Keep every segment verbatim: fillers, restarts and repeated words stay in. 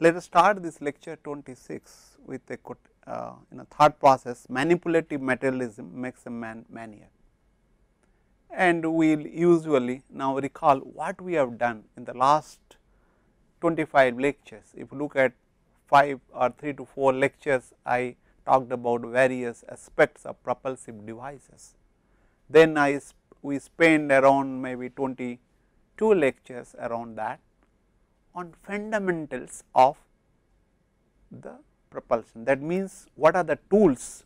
Let us start this lecture twenty-six with a uh, you know, thought process: manipulative materialism makes a man maniac. And we will usually now recall what we have done in the last twenty-five lectures. If you look at five or three to four lectures, I talked about various aspects of propulsive devices. Then I sp we spent around maybe twenty-two lectures around that, on fundamentals of the propulsion. That means, what are the tools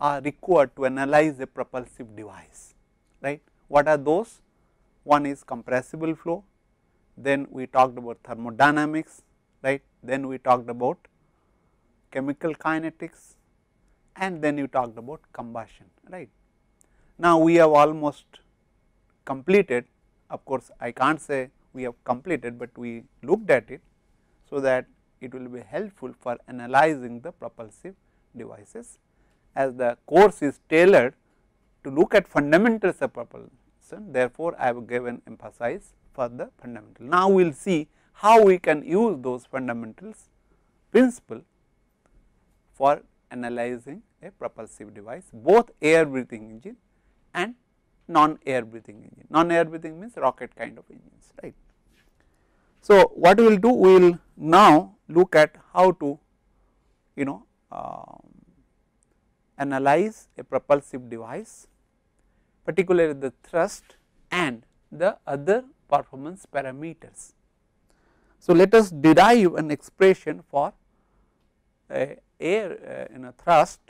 are required to analyze a propulsive device, right? What are those? One is compressible flow, then we talked about thermodynamics, right? Then we talked about chemical kinetics, and then you talked about combustion, right? Now we have almost completed. Of course, I can't say we have completed, but we looked at it so that it will be helpful for analyzing the propulsive devices, as the course is tailored to look at fundamentals of propulsion. Therefore, I have given emphasis for the fundamental. Now we will see how we can use those fundamentals principle for analyzing a propulsive device, both air breathing engine and non-air breathing engine. Non-air breathing means rocket kind of engines, right. So what we will do, we will now look at how to, you know, uh, analyze a propulsive device, particularly the thrust and the other performance parameters. So let us derive an expression for uh, air uh, you know, thrust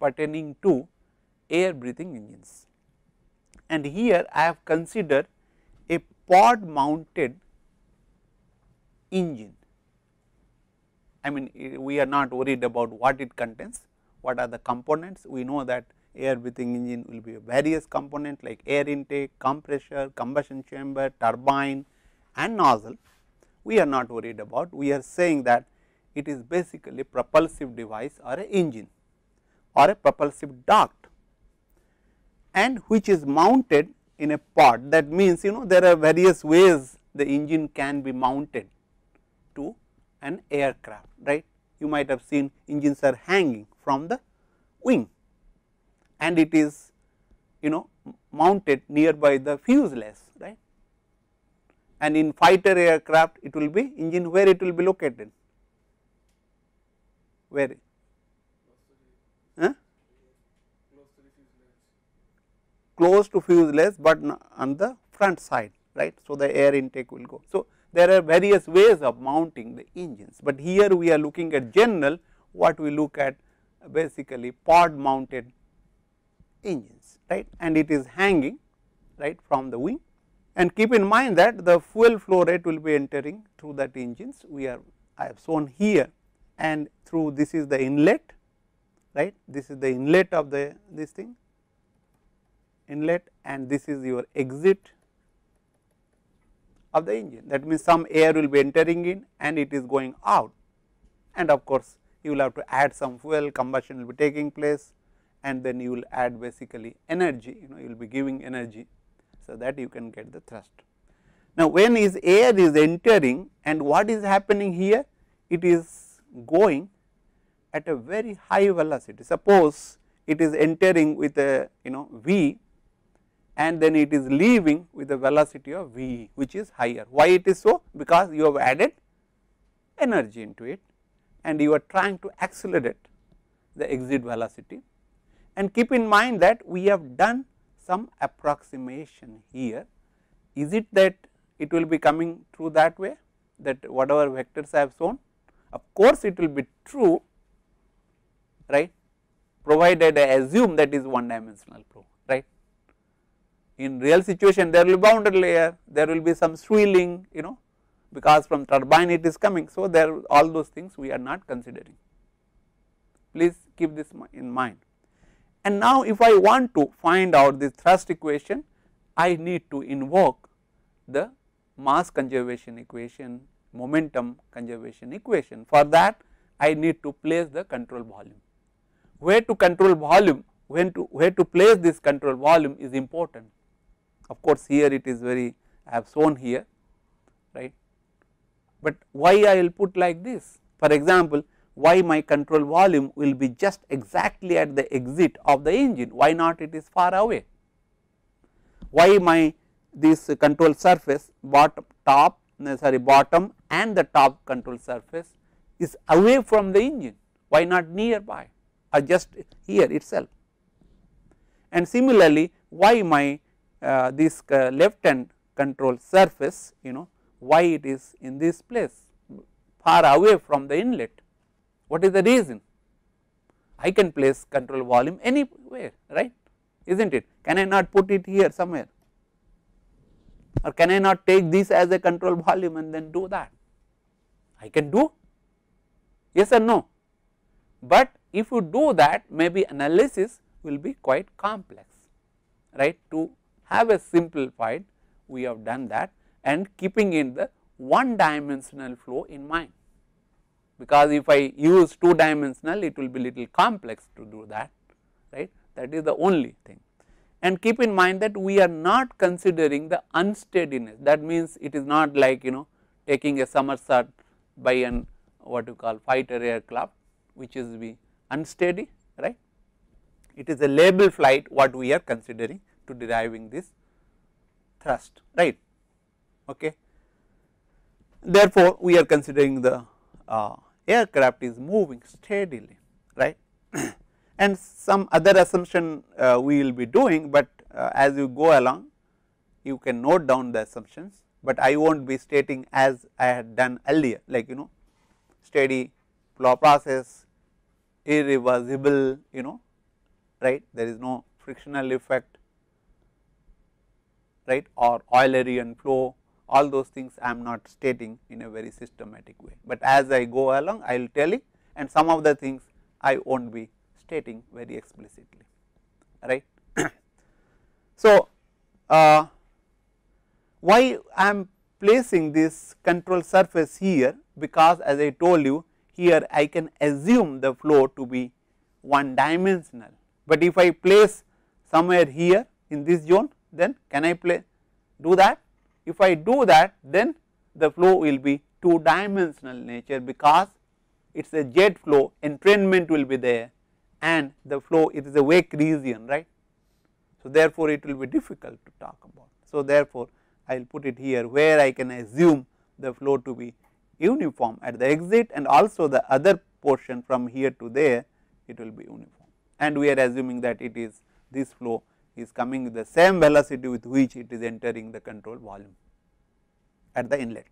pertaining to air breathing engines. And here I have considered a pod mounted engine. I mean, we are not worried about what it contains, what are the components. We know that air breathing engine will be various components like air intake, compressor, combustion chamber, turbine and nozzle. We are not worried about, we are saying that it is basically a propulsive device or an engine or a propulsive duct, and which is mounted in a pod. That means, you know, there are various ways the engine can be mounted to an aircraft, right. You might have seen engines are hanging from the wing, and it is, you know, mounted nearby the fuselage, right. And in fighter aircraft, it will be engine where it will be located, where, huh? Close to fuselage, but on the front side, right. So the air intake will go. So there are various ways of mounting the engines, but here we are looking at general. What we look at basically pod mounted engines, right, and it is hanging right from the wing. And keep in mind that the fuel flow rate will be entering through that engines, we are I have shown here, and through this is the inlet, right, this is the inlet of the this thing inlet, and this is your exit of the engine. That means some air will be entering in and it is going out, and of course you will have to add some fuel, combustion will be taking place, and then you will add basically energy, you know, you will be giving energy so that you can get the thrust. Now when is air is entering and what is happening here? It is going at a very high velocity. Suppose it is entering with a, you know, v, and then it is leaving with a velocity of v, which is higher. Why it is so? Because you have added energy into it and you are trying to accelerate the exit velocity. And keep in mind that we have done some approximation here. Is it that it will be coming through that way, that whatever vectors I have shown? Of course it will be true, right, provided I assume that is one dimensional flow, right. In real situation there will be boundary layer, there will be some swirling, you know, because from turbine it is coming. So, there all those things we are not considering, please keep this in mind. And now if I want to find out this thrust equation, I need to invoke the mass conservation equation, momentum conservation equation. For that I need to place the control volume. Where to control volume, when to where to place this control volume is important. Of course, here it is very, I have shown here, right, but why I will put like this. For example, why my control volume will be just exactly at the exit of the engine, why not it is far away? Why my this control surface bottom top sorry bottom and the top control surface is away from the engine, why not nearby or just here itself? And similarly, why my uh, this uh, left hand control surface, you know, why it is in this place far away from the inlet? What is the reason? I can place control volume anywhere, right, is not it? Can I not put it here somewhere, or can I not take this as a control volume and then do that? I can do, yes or no? But if you do that, maybe analysis will be quite complex, right? To have a simplified, we have done that, and keeping in the one dimensional flow in mind, because if I use two dimensional it will be little complex to do that, right? That is the only thing. And keep in mind that we are not considering the unsteadiness, that means it is not like, you know, taking a somersault by an what you call fighter aircraft which is be unsteady, right? It is a label flight what we are considering to deriving this thrust, right, okay. Therefore, we are considering the uh, aircraft is moving steadily, right. And some other assumption uh, we will be doing, but uh, as you go along you can note down the assumptions, but I will not be stating as I had done earlier, like, you know, steady flow process, irreversible, you know, right, there is no frictional effect, right, or Eulerian flow, all those things I am not stating in a very systematic way, but as I go along I will tell you, and some of the things I will not be stating very explicitly, right. So, uh, why I am placing this control surface here? Because as I told you, here I can assume the flow to be one dimensional, but if I place somewhere here in this zone, then can I play do that? If I do that, then the flow will be two dimensional nature, because it is a jet flow, entrainment will be there, and the flow, it is a wake region, right. So, therefore, it will be difficult to talk about. So, therefore, I will put it here where I can assume the flow to be uniform at the exit, and also the other portion from here to there it will be uniform, and we are assuming that it is this flow is coming with the same velocity with which it is entering the control volume at the inlet,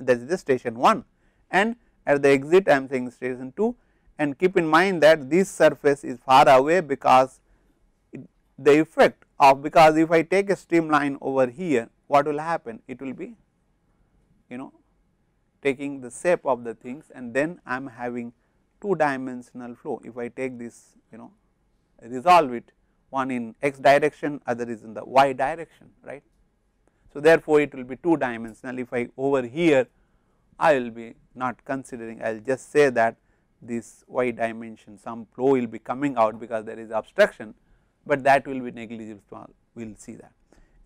that is the station one, and at the exit I am saying station two. And keep in mind that this surface is far away, because it, the effect of, because if I take a streamline over here, what will happen? It will be, you know, taking the shape of the things, and then I am having two dimensional flow. If I take this, you know, resolve it, one in x direction, other is in the y direction, right. So, therefore, it will be two dimensional. If I over here, I will be not considering, I will just say that this y dimension some flow will be coming out because there is obstruction, but that will be negligible, we will see that.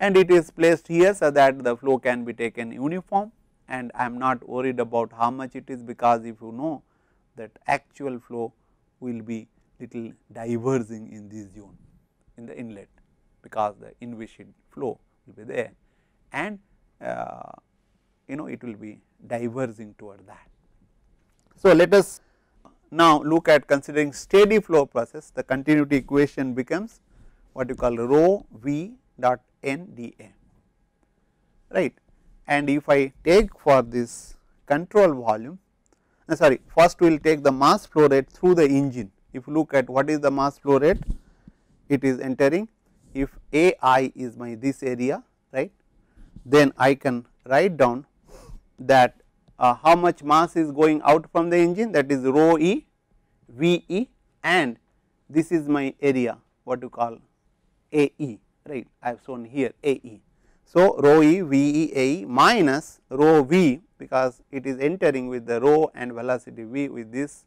And it is placed here so that the flow can be taken uniform, and I am not worried about how much it is, because if you know that actual flow will be little diverging in this zone in the inlet, because the inviscid flow will be there, and uh, you know, it will be diverging toward that. So, let us now look at considering steady flow process. The continuity equation becomes what you call rho v dot n d a, right. And if I take for this control volume, uh, sorry, first we will take the mass flow rate through the engine. If you look at what is the mass flow rate, it is entering, if A I is my this area, right, then I can write down that uh, how much mass is going out from the engine, that is rho E, V E, and this is my area, what you call A E, right, I have shown here A E. So, rho E, V E, A E minus rho V, because it is entering with the rho and velocity V with this,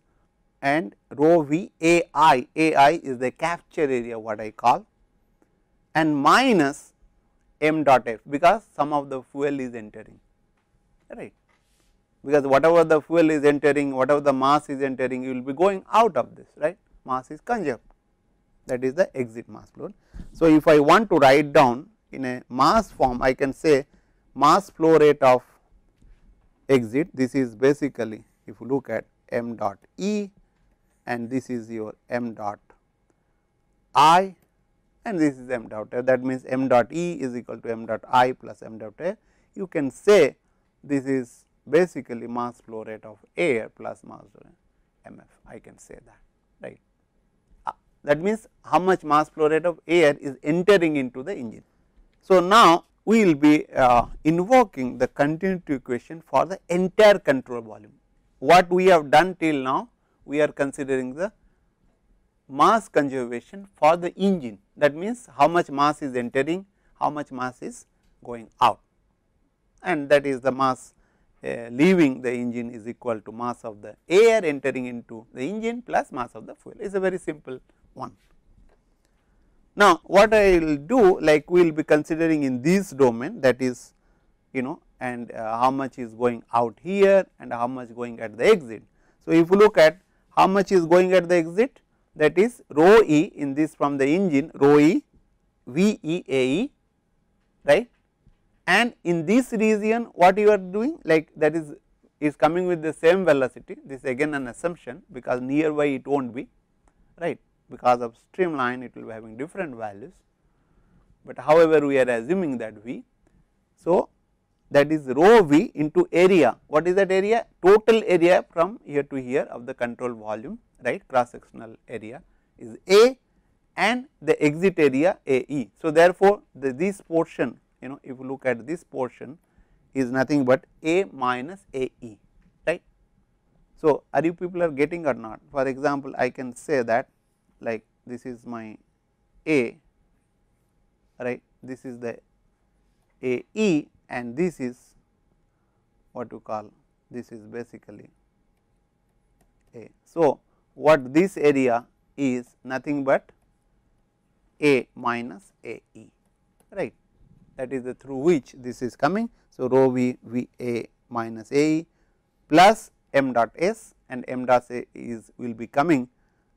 and rho V A I, A I is the capture area what I call, and minus m dot f, because some of the fuel is entering, right, because whatever the fuel is entering, whatever the mass is entering, you will be going out of this, right, mass is conserved, that is the exit mass flow. So, if I want to write down in a mass form, I can say mass flow rate of exit, this is basically if you look at m dot E, and this is your m dot I, and this is m dot A, that means m dot E is equal to m dot I plus m dot A. You can say this is basically mass flow rate of air plus mass flow rate M F, I can say that, right. Uh, that means how much mass flow rate of air is entering into the engine. So, now we will be uh, invoking the continuity equation for the entire control volume. What we have done till now, we are considering the mass conservation for the engine, that means how much mass is entering, how much mass is going out, and that is the mass uh, leaving the engine is equal to mass of the air entering into the engine plus mass of the fuel. It is a very simple one. Now, what I will do, like we will be considering in this domain, that is, you know, and uh, how much is going out here and how much going at the exit. So, if you look at how much is going at the exit, that is rho E in this from the engine, rho E, V E, A E, right, and in this region what you are doing, like that is is coming with the same velocity. This again an assumption, because nearby it won't be, right, because of streamline it will be having different values, but however we are assuming that V. So, that is rho V into area. What is that area? Total area from here to here of the control volume, right, cross sectional area is A, and the exit area A E. So, therefore, the, this portion, you know, if you look at this portion is nothing but A minus A E, right. So, are you people are getting or not? For example, I can say that like this is my A, right, this is the A E, and this is what you call, this is basically A. So, what this area is nothing but A minus A E, right, that is the through which this is coming. So, rho V V A minus A E plus m dot S, and m dot A is will be coming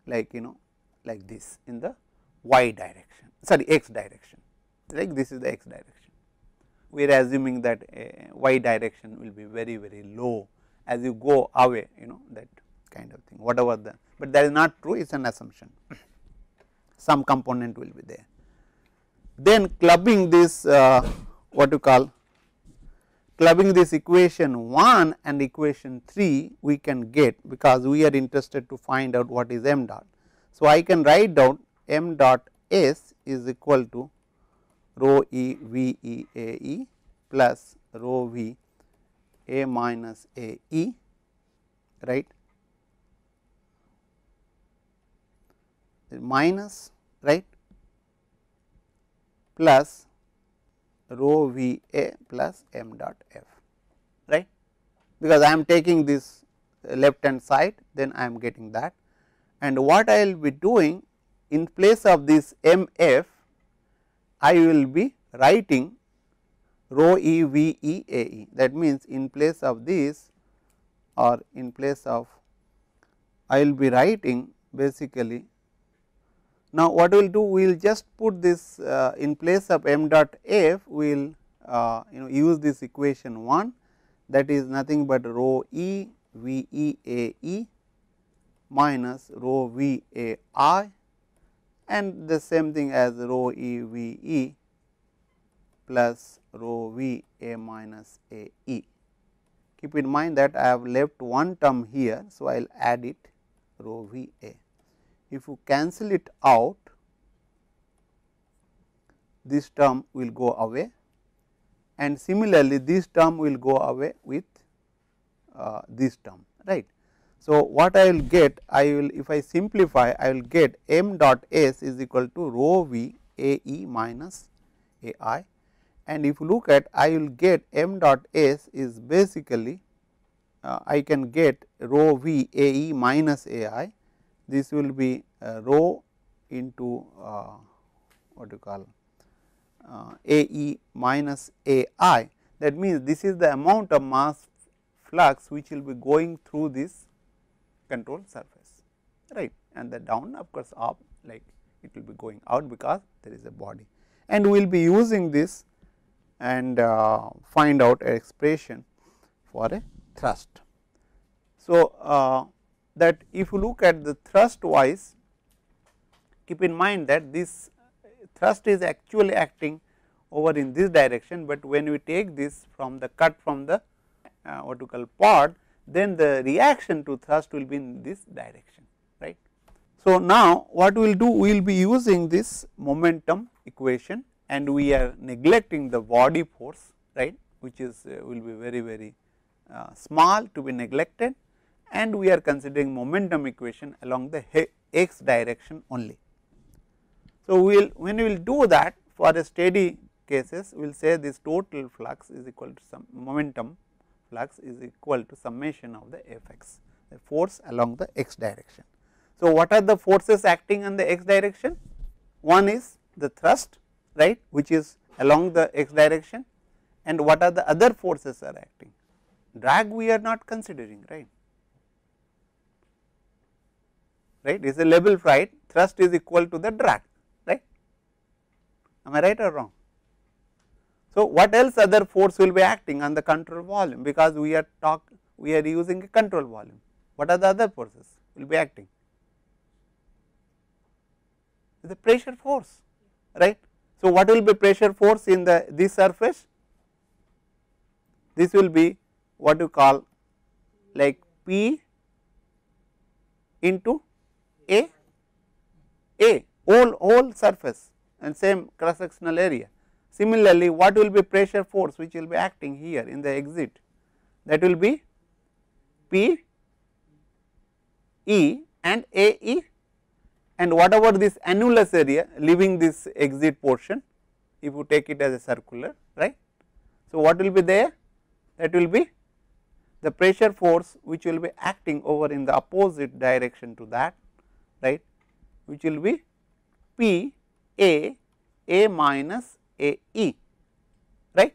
like, you know, like this in the y direction, sorry x direction, like this is the x direction. We are assuming that uh, y direction will be very very low as you go away, you know, that kind of thing, whatever the, but that is not true, it is an assumption, some component will be there. Then clubbing this uh, what you call, clubbing this equation one and equation three we can get, because we are interested to find out what is m dot. So, I can write down m dot S is equal to rho E V E A E plus rho V A minus A E, right, minus, right, plus rho V A plus m dot F, right, because I am taking this left hand side, then I am getting that, and what I will be doing in place of this m f, I will be writing rho E V E A E, that means in place of this, or in place of, I will be writing basically. Now, what we will do, we will just put this uh, in place of m dot F, we will uh, you know use this equation one, that is nothing but rho E V E A E minus rho V A I, and the same thing as rho E V E plus rho V A minus A E. Keep in mind that I have left one term here, so I will add it rho V A. If you cancel it out, this term will go away, and similarly this term will go away with uh, this term, right. So, what I will get, I will if I simplify, I will get m dot s is equal to rho v a e minus a I, and if you look at, I will get m dot s is basically uh, I can get rho v a e minus a I, this will be uh, rho into uh, what do you call uh, a e minus a I, that means this is the amount of mass flux which will be going through this control surface, right, and the down of course up like it will be going out because there is a body, and we will be using this and uh, find out an expression for a thrust. So, uh, that if you look at the thrust wise, keep in mind that this thrust is actually acting over in this direction, but when we take this from the cut from the uh, what you call pod, then the reaction to thrust will be in this direction, right. So, now what we will do, we will be using this momentum equation and we are neglecting the body force, right, which is uh, will be very very uh, small to be neglected, and we are considering momentum equation along the x direction only. So, we will when we will do that for a steady cases, we will say this total flux is equal to some momentum flux is equal to summation of the F x, the force along the x direction. So, what are the forces acting on the x direction? One is the thrust, right, which is along the x direction, and what are the other forces are acting? Drag we are not considering, right, right, it is a label, right, thrust is equal to the drag, right, am I right or wrong? So, what else other force will be acting on the control volume, because we are talk we are using a control volume, what are the other forces will be acting? The pressure force, right. So, what will be pressure force in the this surface? This will be what you call like P into A, A whole whole surface and same cross sectional area. Similarly, what will be pressure force which will be acting here in the exit? That will be P E and A E, and whatever this annulus area leaving this exit portion, if you take it as a circular, right. So, what will be there? That will be the pressure force which will be acting over in the opposite direction to that, right, which will be P A A minus A E, right,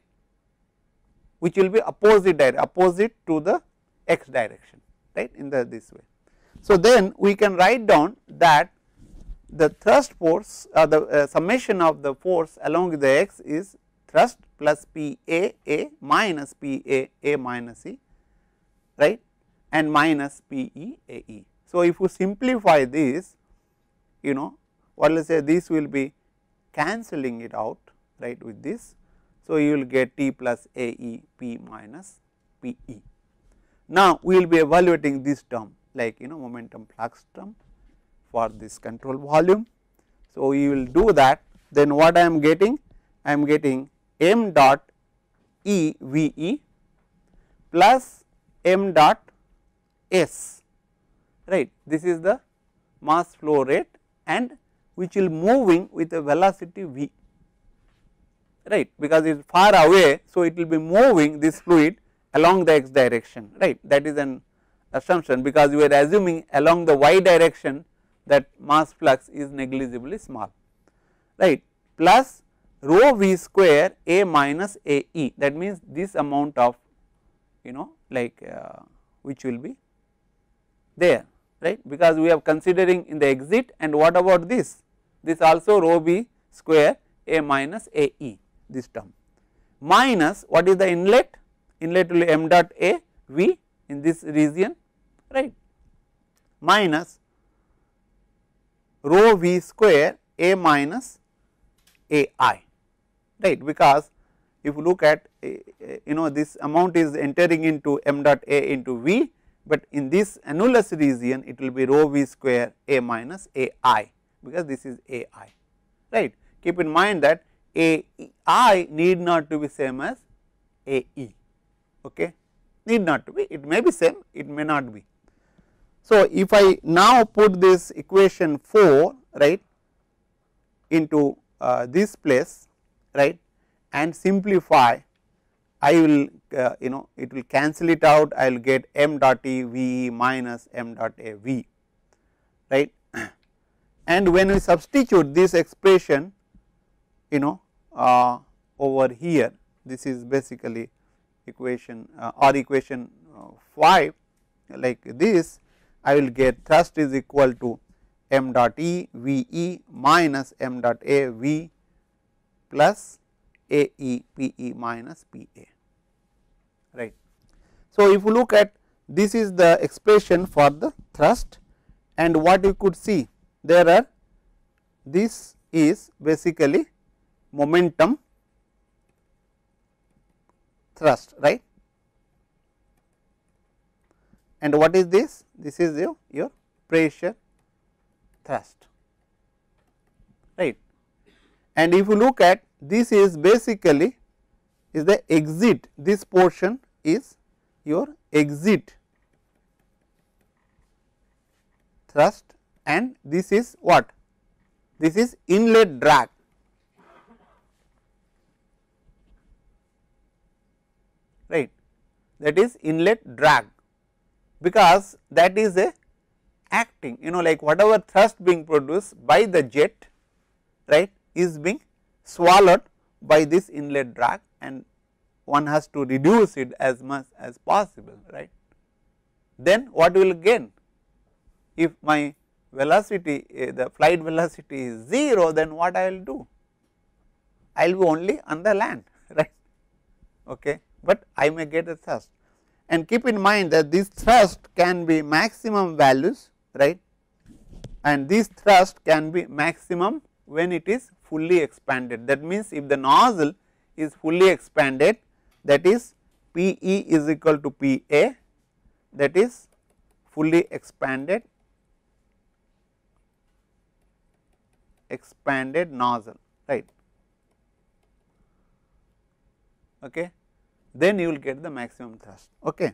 which will be opposite dire opposite to the x direction, right, in the this way. So, then we can write down that the thrust force or uh, the uh, summation of the force along the x is thrust plus P A A minus P A A minus E, right, and minus P E A E. So, if you simplify this, you know what will say, this will be cancelling it out, right, with this. So, you will get T plus A E P minus P E. Now, we will be evaluating this term like you know momentum flux term for this control volume. So, you will do that, then what I am getting? I am getting m dot E V E plus m dot S, right, this is the mass flow rate and which will moving with a velocity V, right, because it is far away. So, it will be moving this fluid along the x direction, right, that is an assumption, because we are assuming along the y direction that mass flux is negligibly small, right, plus rho v square a minus a e, that means this amount of you know like uh, which will be there, right, because we are considering in the exit, and what about this? This also rho v square a minus a e, this term, minus what is the inlet? Inlet will be m dot a v in this region, right, minus rho v square a minus a I, right, because if you look at you know this amount is entering into m dot a into v, but in this annulus region it will be rho v square a minus a I, because this is a I, right. Keep in mind that A I need not to be same as A E, okay. need not to be, it may be same, it may not be. So, if I now put this equation four right into uh, this place right and simplify, I will uh, you know it will cancel it out, I will get m dot e v minus m dot a v right. And when we substitute this expression you know uh, over here, this is basically equation uh, or equation uh, five like this, I will get thrust is equal to m dot e v e minus m dot a v plus a e p e minus p a right. So, if you look at this is the expression for the thrust, and what you could see there are, this is basically momentum thrust right, and what is this? This is your, your pressure thrust right. And if you look at this is basically is the exit, this portion is your exit thrust, and this is what? This is inlet drag right, that is inlet drag, because that is a acting you know like whatever thrust being produced by the jet right is being swallowed by this inlet drag, and one has to reduce it as much as possible right. Then what will gain? If my velocity uh, the flight velocity is zero, then what I will do? I will be only on the land right, okay, but I may get a thrust. And keep in mind that this thrust can be maximum values right, and this thrust can be maximum when it is fully expanded. That means if the nozzle is fully expanded, that is P E is equal to P A, that is fully expanded expanded nozzle right, okay, then you will get the maximum thrust okay.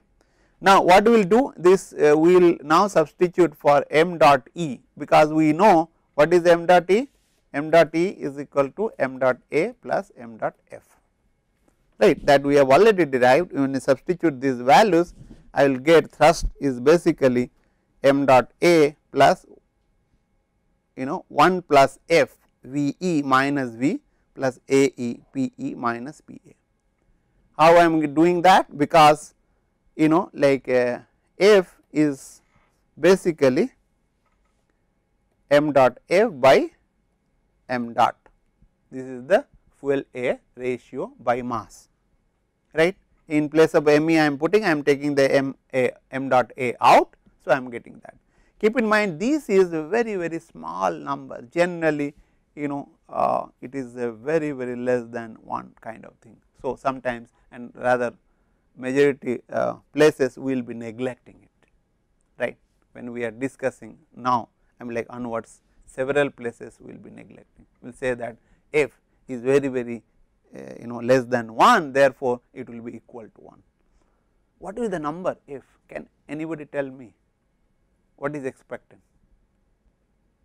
Now what we will do, this uh, we will now substitute for m dot e, because we know what is m dot e, m dot e is equal to m dot a plus m dot f right, that we have already derived. When you substitute these values, I will get thrust is basically m dot a plus you know one plus f v e minus v plus a e p e minus p a. How I am doing that? Because you know like uh, f is basically m dot f by m dot, this is the fuel air ratio by mass right. In place of m e I am putting, I am taking the m a m dot a out, so I am getting that. Keep in mind this is a very very small number, generally you know uh, it is a very very less than one kind of thing. So, sometimes and rather majority uh, places we will be neglecting it right. When we are discussing now, I am like onwards several places we will be neglecting, we will say that f is very very uh, you know less than one, therefore it will be equal to one. What is the number f? Can anybody tell me what is expected?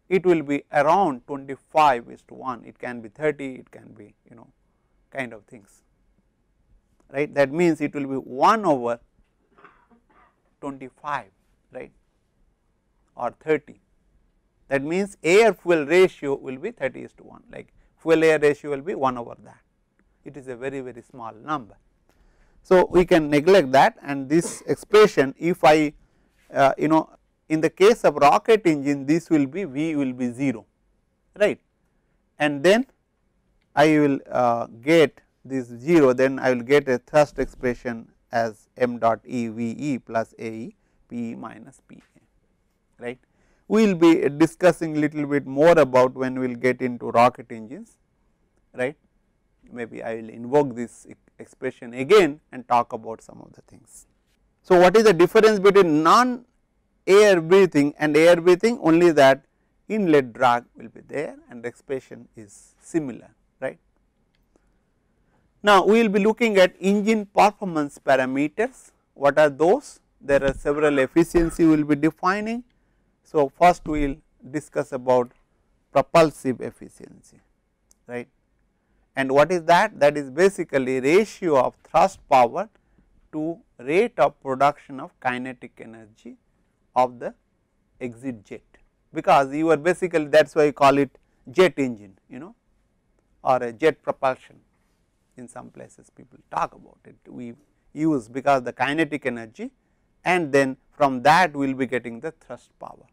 It will be around twenty-five is to one, it can be thirty, it can be you know kind of things right. That means it will be one over twenty-five right or thirty, that means air fuel ratio will be thirty is to one, like fuel air ratio will be one over that. It is a very very small number, so we can neglect that. And this expression, if I uh, you know in the case of rocket engine, this will be V will be zero right, and then I will uh, get this zero, then I will get a thrust expression as m dot e v e plus a e p e minus p a right. We will be discussing little bit more about when we will get into rocket engines right, maybe I will invoke this expression again and talk about some of the things. So what is the difference between non air breathing and air breathing? Only that inlet drag will be there and the expression is similar. Now, we will be looking at engine performance parameters What are those? There are several efficiency we will be defining. So, first we will discuss about propulsive efficiency, right. And what is that? That is basically ratio of thrust power to rate of production of kinetic energy of the exit jet, because you are basically, that is why you call it jet engine, you know, or a jet propulsion. In some places people talk about it, we use, because the kinetic energy, and then from that we will be getting the thrust power,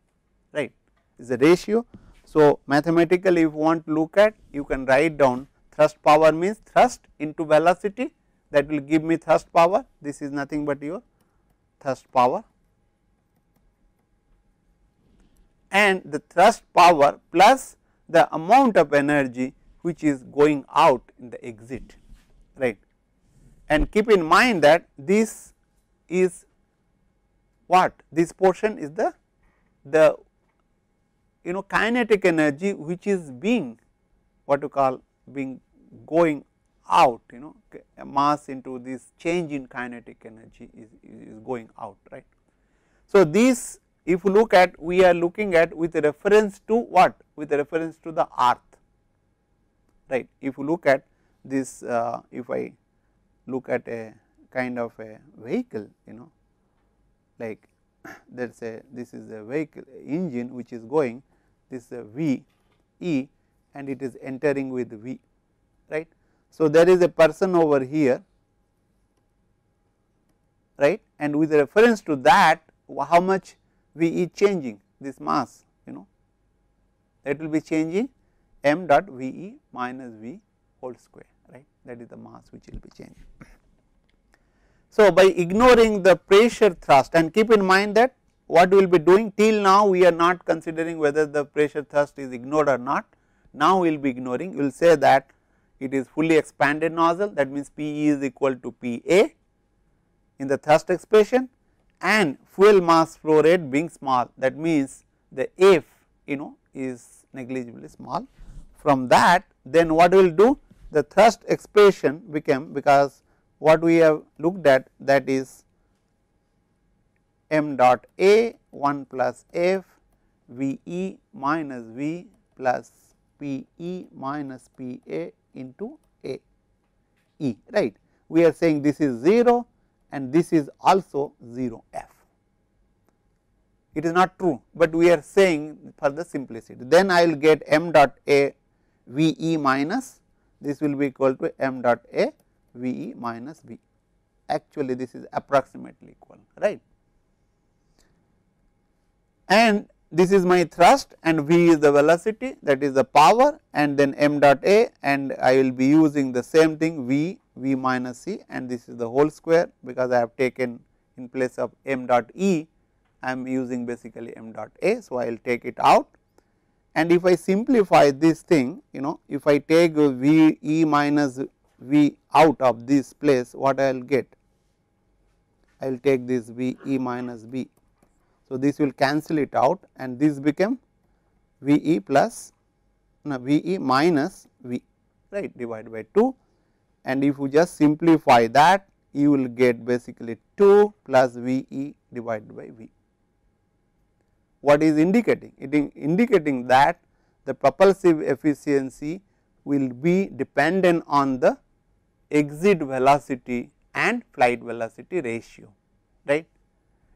right, is a ratio. So, mathematically if you want to look at, you can write down thrust power means thrust into velocity, that will give me thrust power. This is nothing but your thrust power, and the thrust power plus the amount of energy which is going out in the exit, right. And keep in mind that this is what? This portion is the, the you know kinetic energy which is being what you call being going out, you know mass into this change in kinetic energy is, is going out, right. So, this if you look at, we are looking at with reference to what? With reference to the earth, right. If you look at this, uh, if I look at a kind of a vehicle, you know like that is a, this is a vehicle engine which is going, this is a V E and it is entering with V, right. So, there is a person over here, right, and with reference to that, how much V is changing, this mass, you know that will be changing m dot V E minus V whole square, right, that is the mass which will be changing. So, by ignoring the pressure thrust, and keep in mind that what we will be doing till now, we are not considering whether the pressure thrust is ignored or not. Now, we will be ignoring, we will say that it is fully expanded nozzle, that means P E is equal to P A in the thrust expression, and fuel mass flow rate being small, that means the F you know is negligibly small. From that, then what we will do? The thrust expression became, because what we have looked at, that is m dot A one plus F V E minus V plus P E minus P A into A E, right. We are saying this is zero and this is also zero F. It is not true, but we are saying for the simplicity. Then I will get m dot A V E minus, this will be equal to m dot A V E minus V. Actually, this is approximately equal, right. And this is my thrust and V is the velocity, that is the power, and then m dot A, and I will be using the same thing V, V minus C, and this is the whole square, because I have taken in place of m dot E, I am using basically m dot A. So, I will take it out, and if I simplify this thing, you know if I take V E minus V out of this place, what I will get? I will take this V E minus V. So, this will cancel it out, and this become V E plus no, V E minus V, right, divided by two, and if you just simplify that, you will get basically two plus V E divided by V. What is indicating? It is indicating that the propulsive efficiency will be dependent on the exit velocity and flight velocity ratio, right,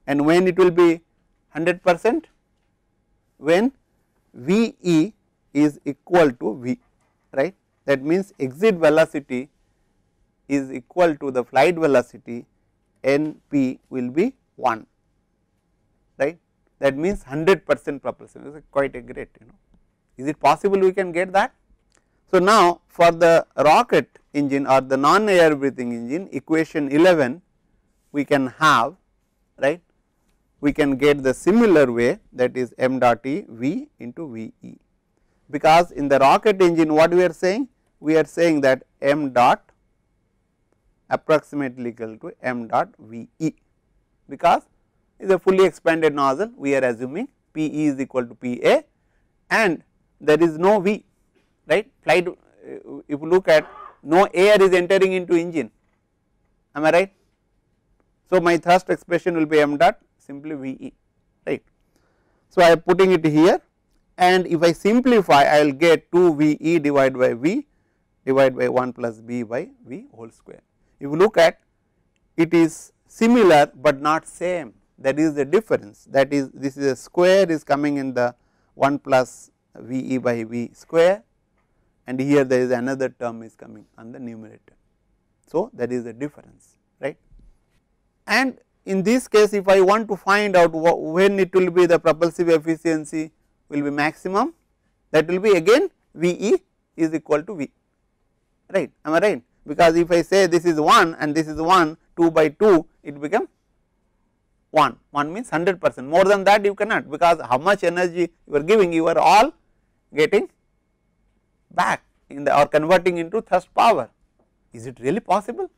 and when it will be one hundred percent, when V E is equal to V, right. That means, exit velocity is equal to the flight velocity, N P will be one, right. That means, one hundred percent propulsion is quite a great, you know. Is it possible we can get that? So, now for the rocket engine or the non-air breathing engine, equation eleven we can have, right. We can get the similar way, that is m dot E V into V E, because in the rocket engine what we are saying? We are saying that m dot approximately equal to m dot V E, because it is a fully expanded nozzle, we are assuming P E is equal to P A and there is no V, right. Flight, if you look at, no air is entering into engine, am I right? So, my thrust expression will be m dot simply V E, right. So, I am putting it here, and if I simplify, I will get two V E divided by V divided by one plus B by V whole square. If you look at, it is similar but not same, that is the difference, that is this is a square is coming in the one plus V E by V square, and here there is another term is coming on the numerator. So, that is the difference, right. And in this case, if I want to find out when it will be the propulsive efficiency will be maximum, that will be again V E is equal to V, right, am I right, because if I say this is one and this is one, two by two it become one, one means one hundred percent, more than that you cannot, because how much energy you are giving, you are all getting back in the or converting into thrust power. Is it really possible,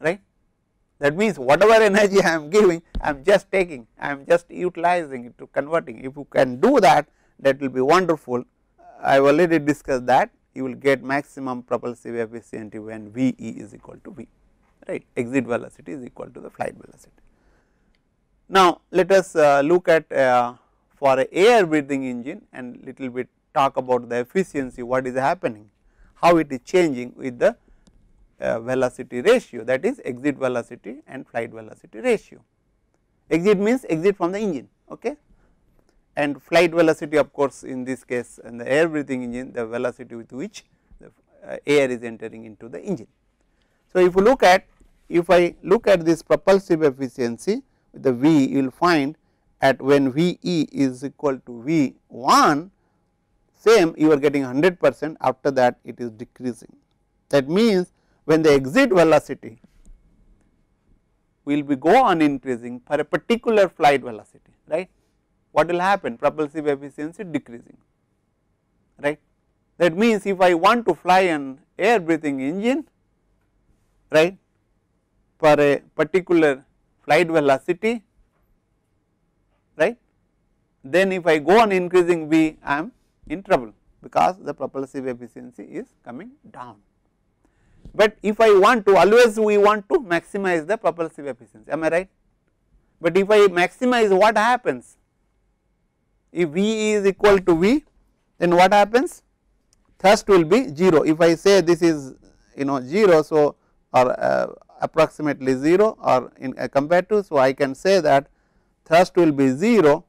right? That means whatever energy I am giving, I am just taking, I am just utilizing it to converting. If you can do that, that will be wonderful. I have already discussed that you will get maximum propulsive efficiency when V E is equal to V, right, exit velocity is equal to the flight velocity. Now, let us uh, look at uh, for a air breathing engine and little bit talk about the efficiency, what is happening, how it is changing with the Uh, velocity ratio, that is exit velocity and flight velocity ratio. Exit means exit from the engine, okay, and flight velocity of course in this case in the air breathing engine, the velocity with which the uh, air is entering into the engine. So, if you look at, if I look at this propulsive efficiency with the V, you will find at when V E is equal to V one, same you are getting one hundred percent, after that it is decreasing. That means when the exit velocity will be go on increasing for a particular flight velocity, right, what will happen, propulsive efficiency decreasing, right. That means if I want to fly an air breathing engine, right, for a particular flight velocity, right, then if I go on increasing V, I am in trouble because the propulsive efficiency is coming down. But if I want to, always we want to maximize the propulsive efficiency, am I right? But if I maximize, what happens? If V is equal to V, then what happens? Thrust will be zero. If I say this is, you know, zero, so or uh, approximately zero, or in uh, compared to, so I can say that thrust will be zero,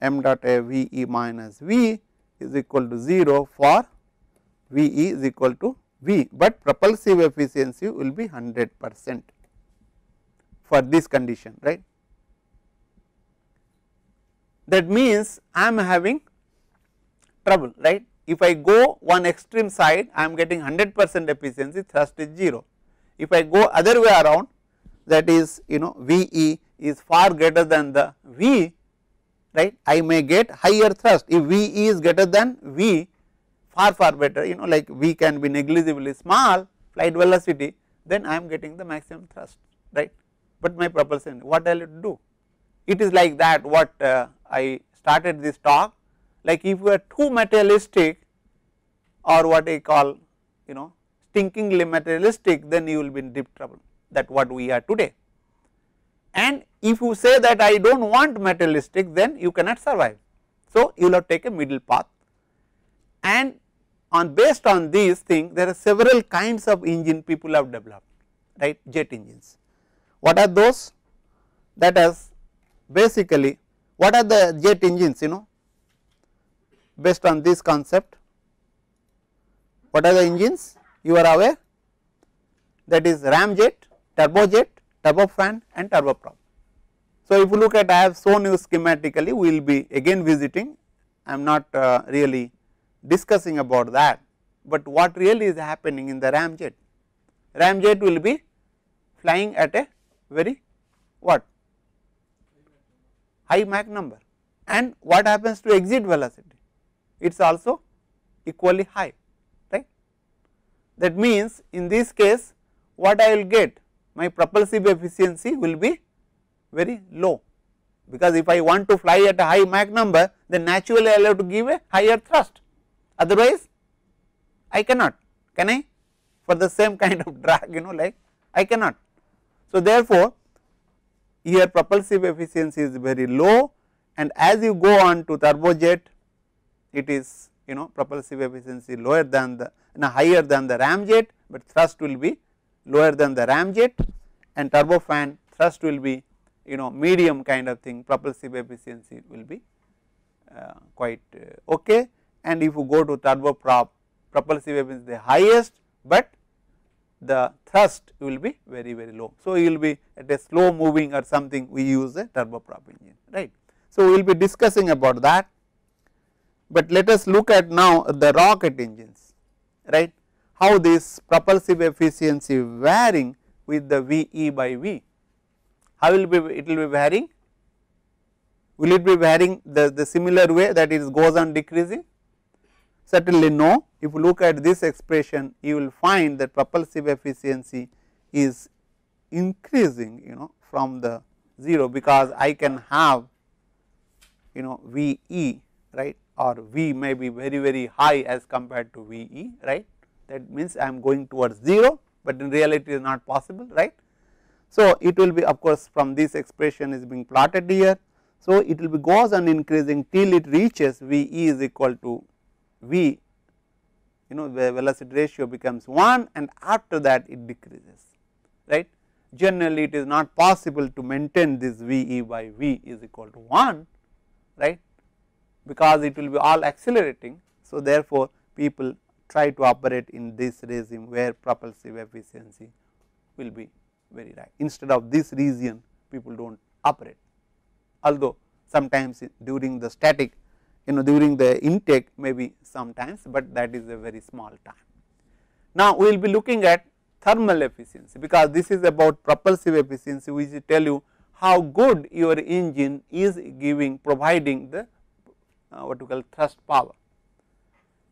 m dot a V E minus V is equal to zero for V E is equal to V, but propulsive efficiency will be one hundred percent for this condition, right. That means I am having trouble, right. If I go one extreme side, I am getting one hundred percent efficiency, thrust is zero. If I go other way around, that is, you know, V E is far greater than the V, right, I may get higher thrust. If V E is greater than V, far far better, you know, like V can be negligibly small flight velocity, then I am getting the maximum thrust, right. But my propulsion, what I will do, it is like that what uh, I started this talk, like if you are too materialistic or what I call, you know, stinkingly materialistic, then you will be in deep trouble, that what we are today. And if you say that I do not want materialistic, then you cannot survive, so you will have to take a middle path. And on based on these things, there are several kinds of engine people have developed, right, jet engines. What are those? That is basically, what are the jet engines, you know, based on this concept, what are the engines you are aware? That is ramjet, turbojet, turbofan and turboprop. So, if you look at, I have shown you schematically, we will be again visiting, I am not uh, really discussing about that, but what really is happening in the ramjet. Ramjet will be flying at a very what high Mach number, and what happens to exit velocity, it is also equally high, right. That means in this case, what I will get, my propulsive efficiency will be very low, because if I want to fly at a high Mach number, then naturally I will have to give a higher thrust. Otherwise, I cannot, can I, for the same kind of drag, you know, like I cannot. So therefore here propulsive efficiency is very low, and as you go on to turbojet, it is you know propulsive efficiency lower than the no, higher than the ramjet, but thrust will be lower than the ramjet, and turbofan thrust will be you know medium kind of thing, propulsive efficiency will be uh, quite uh, okay. And if you go to turboprop, propulsive efficiency is the highest, but the thrust will be very very low. So you will be at a slow moving or something, we use a turboprop engine, right. So we will be discussing about that, but let us look at now the rocket engines, right, how this propulsive efficiency varying with the V E by V. How will be it will be varying? Will it be varying the, the similar way that it goes on decreasing? Certainly no. If you look at this expression, you will find that propulsive efficiency is increasing you know from the zero, because I can have you know V E, right, or V may be very very high as compared to V E, right, that means I am going towards zero, but in reality it is not possible, right. So it will be, of course, from this expression is being plotted here. So it will be goes on increasing till it reaches V E is equal to V, you know the velocity ratio becomes one, and after that it decreases, right. Generally it is not possible to maintain this V E by V is equal to one, right, because it will be all accelerating. So therefore people try to operate in this regime where propulsive efficiency will be very high. Instead of this region, people do not operate, although sometimes during the static you know during the intake maybe sometimes, but that is a very small time. Now we will be looking at thermal efficiency, because this is about propulsive efficiency, which will tell you how good your engine is giving providing the uh, what you call thrust power.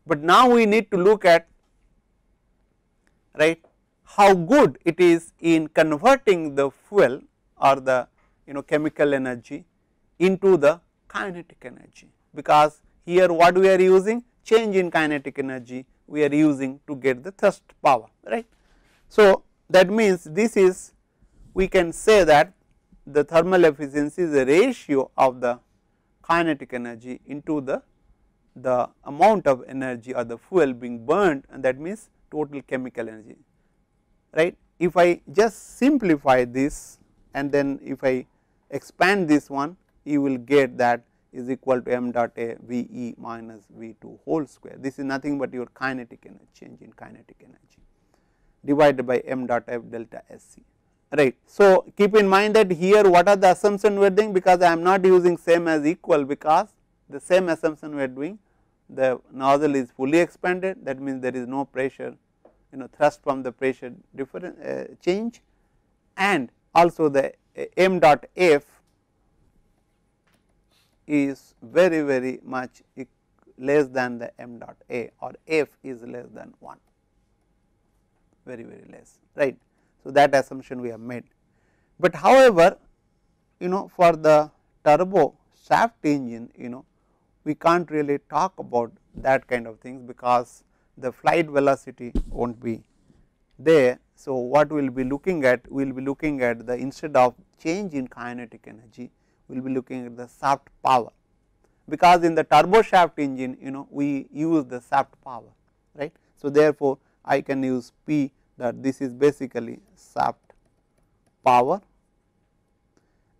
But now we need to look at, right, how good it is in converting the fuel or the you know chemical energy into the kinetic energy, because here what we are using, change in kinetic energy we are using to get the thrust power, right. So that means this is, we can say that the thermal efficiency is the ratio of the kinetic energy into the the amount of energy or the fuel being burnt, and that means total chemical energy, right. If I just simplify this and then if I expand this one, you will get that is equal to m dot a V E minus V two whole square. This is nothing but your kinetic energy, change in kinetic energy, divided by m dot f delta S C, right. So keep in mind that here what are the assumptions we are doing, because I am not using same as equal, because the same assumption we are doing, the nozzle is fully expanded, that means there is no pressure you know thrust from the pressure different uh, change, and also the m dot f is very very much less than the m dot a, or f is less than one, very very less, right. So that assumption we have made. But however, you know for the turbo shaft engine you know we can't really talk about that kind of things, because the flight velocity won't be there. So what we'll be looking at, we'll be looking at the, instead of change in kinetic energy, we'll be looking at the shaft power, because in the turbo shaft engine you know we use the shaft power, right. So therefore I can use P, that this is basically shaft power,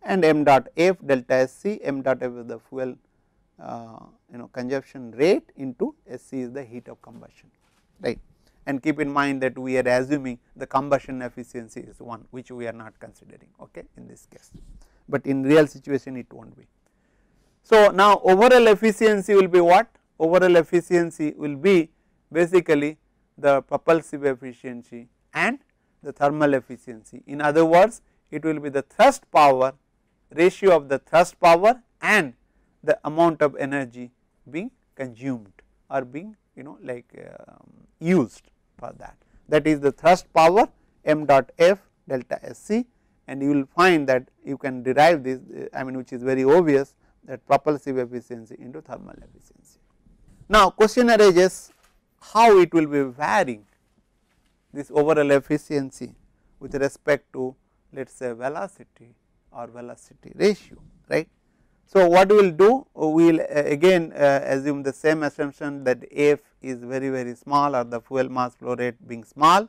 and m dot f delta Sc, m dot f is the fuel Uh, you know consumption rate into Sc is the heat of combustion, right. And keep in mind that we are assuming the combustion efficiency is one, which we are not considering, okay, in this case, but in real situation it won't be. So now overall efficiency will be what? Overall efficiency will be basically the propulsive efficiency and the thermal efficiency. In other words, it will be the thrust power, ratio of the thrust power and the amount of energy being consumed or being you know like uh, used for that. That is the thrust power, m dot f delta Sc, and you will find that you can derive this, I mean, which is very obvious, that propulsive efficiency into thermal efficiency. Now question arises, how it will be varying, this overall efficiency with respect to let us say velocity or velocity ratio, right. So, what we will do, we will again assume the same assumption that F is very very small or the fuel mass flow rate being small.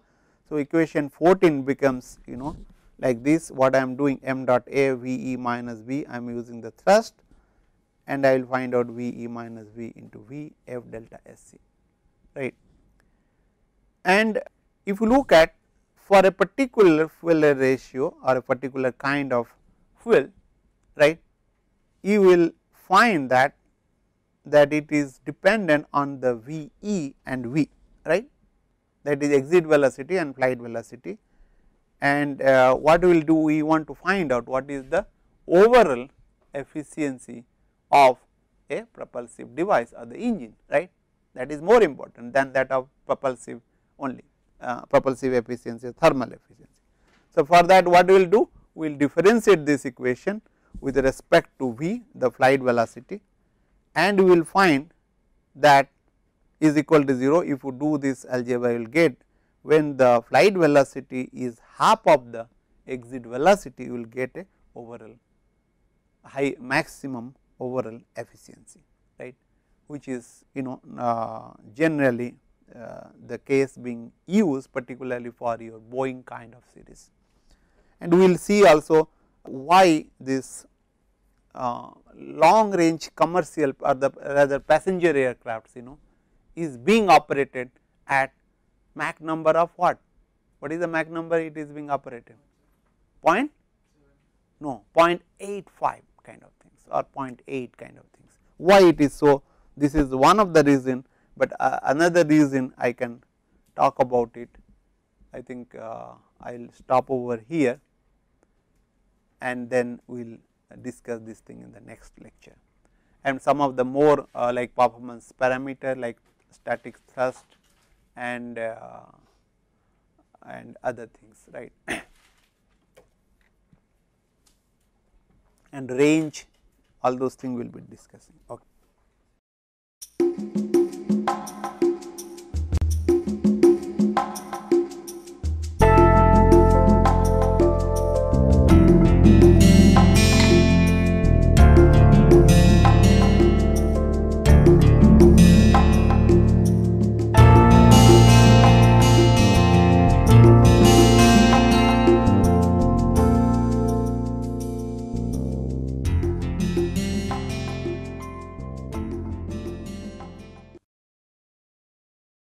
So, equation fourteen becomes you know like this, what I am doing m dot A V E minus V, I am using the thrust and I will find out V E minus V into V F delta S C, right. And if you look at for a particular fuel ratio or a particular kind of fuel, right, you will find that that it is dependent on the V E and V, right, that is exit velocity and flight velocity. And uh, what we will do, we want to find out what is the overall efficiency of a propulsive device or the engine, right, that is more important than that of propulsive only, uh, propulsive efficiency, thermal efficiency. So, for that what we will do, we will differentiate this equation with respect to V, the flight velocity, and we will find that is equal to zero. If you do this algebra, you will get when the flight velocity is half of the exit velocity, you will get a overall high maximum overall efficiency, right, which is you know uh, generally uh, the case being used particularly for your Boeing kind of series. And we will see also why this uh, long range commercial or the rather passenger aircrafts you know is being operated at Mach number of what? What is the Mach number it is being operated? Point? No, zero point eight five kind of things or zero point eight kind of things. Why it is so? This is one of the reason, but uh, another reason I can talk about it. I think uh, I will stop over here, and then we will discuss this thing in the next lecture. And some of the more uh, like performance parameter like static thrust and uh, and other things, right, and range, all those things we will be discussing. Okay.